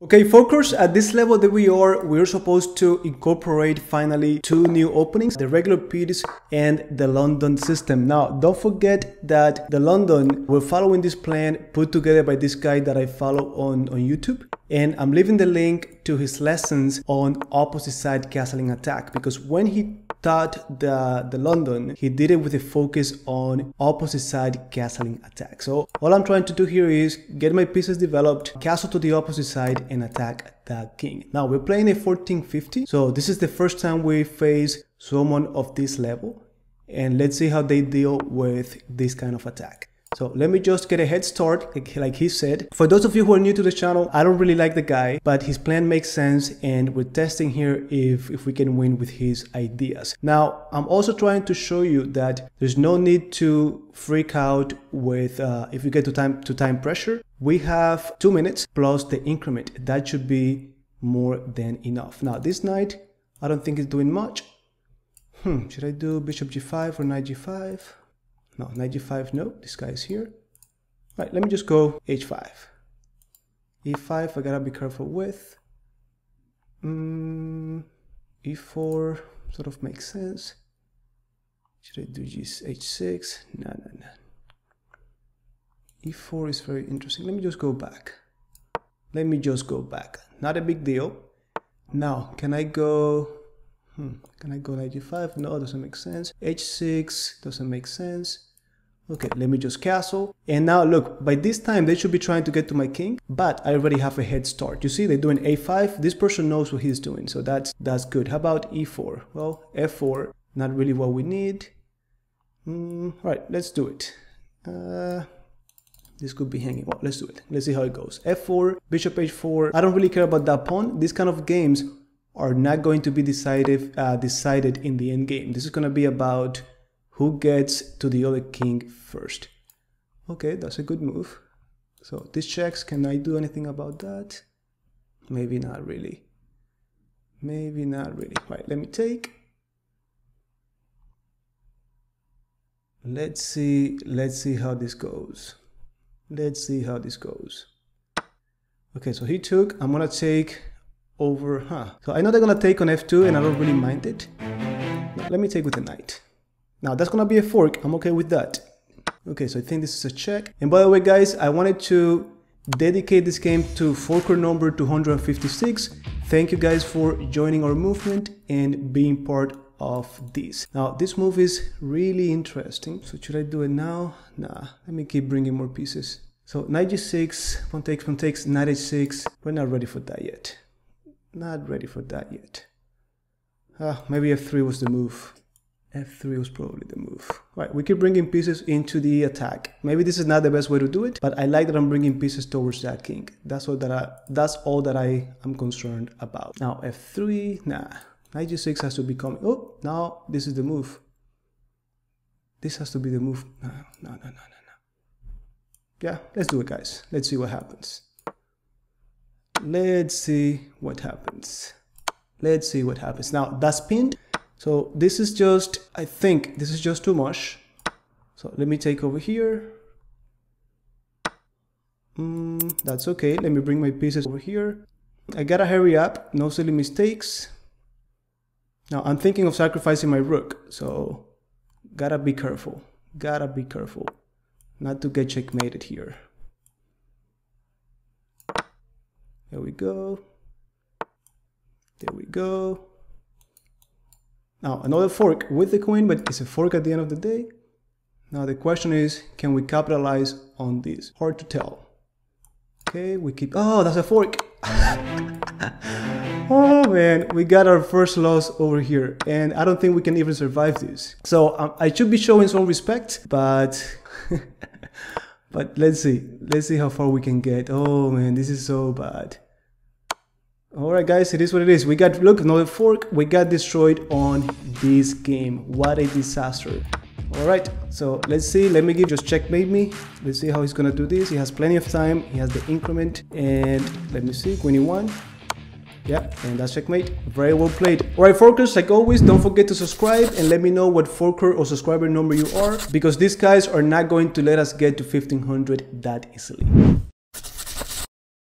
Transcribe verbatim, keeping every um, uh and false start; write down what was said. Okay, Forkers, at this level that we are, we're supposed to incorporate finally two new openings, the regular Pirc and the London system. Now, don't forget that the London, we're following this plan put together by this guy that I follow on, on YouTube. And I'm leaving the link to his lessons on opposite side castling attack, because when he taught the, the London, he did it with a focus on opposite side castling attack. So all I'm trying to do here is get my pieces developed, castle to the opposite side and attack the king. Now we're playing a fourteen fifty. So this is the first time we face someone of this level. And let's see how they deal with this kind of attack. So let me just get a head start, like, like he said. For those of you who are new to the channel, I don't really like the guy, but his plan makes sense and we're testing here if, if we can win with his ideas. Now, I'm also trying to show you that there's no need to freak out with, uh, if you get to time, to time pressure. We have two minutes plus the increment. That should be more than enough. Now, this knight, I don't think it's doing much. Hmm, should I do bishop g five or knight g five? No, knight g five, no, this guy is here. All right, let me just go h five. e five, I gotta be careful with. Mm, e four sort of makes sense. Should I do h six? No, no, no. e four is very interesting. Let me just go back. Let me just go back. Not a big deal. Now, can I go... Hmm. Can I go knight g five? No, doesn't make sense. h six doesn't make sense. Okay, let me just castle. And now look, by this time they should be trying to get to my king, but I already have a head start. You see, they're doing a five. This person knows what he's doing, so that's that's good. How about e four? Well, f four, not really what we need. Mm, all right, let's do it. Uh, This could be hanging. Well, let's do it. Let's see how it goes. f four, bishop h four. I don't really care about that pawn. These kind of games are not going to be decided, uh, decided in the end game. This is going to be about who gets to the other king first. Okay, that's a good move. So this checks. Can I do anything about that? Maybe not really. Maybe not really. Right, let me take. Let's see. Let's see how this goes. Let's see how this goes. Okay, so he took. I'm going to take... over, huh? So I know they're gonna take on f two and I don't really mind it. No, let me take with the knight. Now that's gonna be a fork, I'm okay with that. Okay, so I think this is a check. And by the way guys, I wanted to dedicate this game to forker number two hundred fifty-six. Thank you guys for joining our movement and being part of this. Now this move is really interesting. So should I do it now? Nah, let me keep bringing more pieces. So knight g six, one takes, one takes, knight h six. We're not ready for that yet. Not ready for that yet. Ah, maybe f three was the move. f three was probably the move. Right, we keep bringing pieces into the attack. Maybe this is not the best way to do it, but I like that I'm bringing pieces towards that king. That's all that I. That's all that I am concerned about. Now f three. Nah, knight g six has to be coming. Oh, now this is the move. This has to be the move. No, no, no, no, no, no. Yeah, let's do it, guys. Let's see what happens. Let's see what happens. Let's see what happens. Now that's pinned. So this is just, I think this is just too much. So let me take over here. Mm, that's okay. Let me bring my pieces over here. I gotta hurry up. No silly mistakes. Now I'm thinking of sacrificing my rook. So gotta be careful. Gotta be careful not to get checkmated here. There we go. There we go. Now, another fork with the queen, but it's a fork at the end of the day. Now, the question is, can we capitalize on this? Hard to tell. Okay, we keep... Oh, that's a fork! Oh, man, we got our first loss over here. And I don't think we can even survive this. So, um, I should be showing some respect, but... But let's see. Let's see how far we can get. Oh, man, this is so bad. All right, guys, it is what it is. We got, look, another fork. We got destroyed on this game. What a disaster. All right, so let's see. Let me give just checkmate me. Let's see how he's going to do this. He has plenty of time. He has the increment. And let me see, queen e one. Yeah, and that's checkmate. Very well played. Alright, Forkers, like always, don't forget to subscribe and let me know what Forker or subscriber number you are, because these guys are not going to let us get to fifteen hundred that easily.